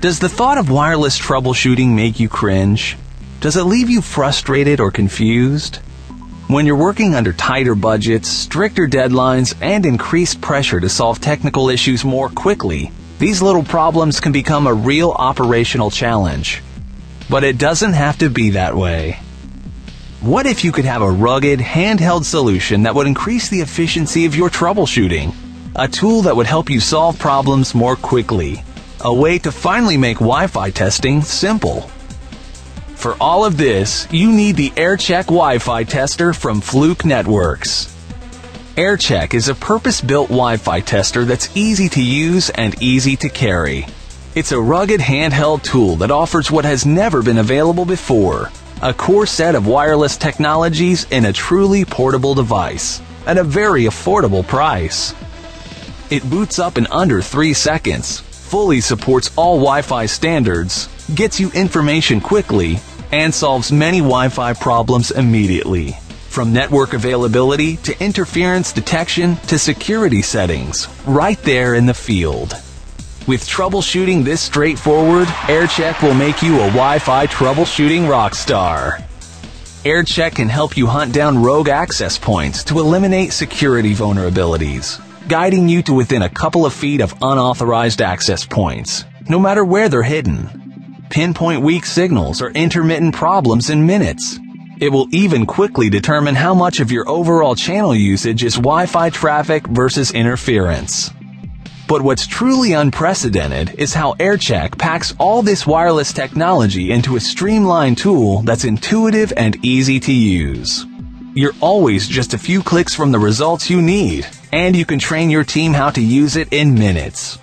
Does the thought of wireless troubleshooting make you cringe? Does it leave you frustrated or confused? When you're working under tighter budgets, stricter deadlines, and increased pressure to solve technical issues more quickly, these little problems can become a real operational challenge. But it doesn't have to be that way. What if you could have a rugged, handheld solution that would increase the efficiency of your troubleshooting? A tool that would help you solve problems more quickly. A way to finally make Wi-Fi testing simple. For all of this, you need the AirCheck Wi-Fi tester from Fluke Networks. AirCheck is a purpose-built Wi-Fi tester that's easy to use and easy to carry. It's a rugged handheld tool that offers what has never been available before, a core set of wireless technologies in a truly portable device at a very affordable price. It boots up in under 3 seconds. Fully supports all Wi-Fi standards, gets you information quickly, and solves many Wi-Fi problems immediately. From network availability to interference detection to security settings, right there in the field. With troubleshooting this straightforward, AirCheck will make you a Wi-Fi troubleshooting rock star. AirCheck can help you hunt down rogue access points to eliminate security vulnerabilities, guiding you to within a couple of feet of unauthorized access points, no matter where they're hidden. Pinpoint weak signals or intermittent problems in minutes. It will even quickly determine how much of your overall channel usage is Wi-Fi traffic versus interference. But what's truly unprecedented is how AirCheck packs all this wireless technology into a streamlined tool that's intuitive and easy to use. You're always just a few clicks from the results you need, and you can train your team how to use it in minutes.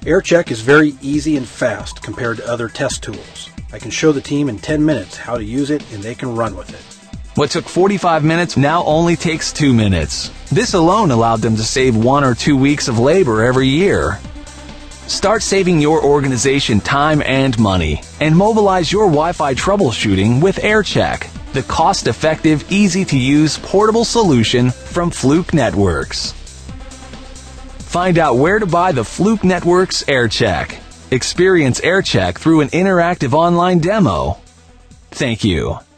AirCheck is very easy and fast compared to other test tools. I can show the team in 10 minutes how to use it, and they can run with it. What took 45 minutes now only takes 2 minutes. This alone allowed them to save 1 or 2 weeks of labor every year. Start saving your organization time and money, and mobilize your Wi-Fi troubleshooting with AirCheck, the cost-effective, easy-to-use, portable solution from Fluke Networks. Find out where to buy the Fluke Networks AirCheck. Experience AirCheck through an interactive online demo. Thank you.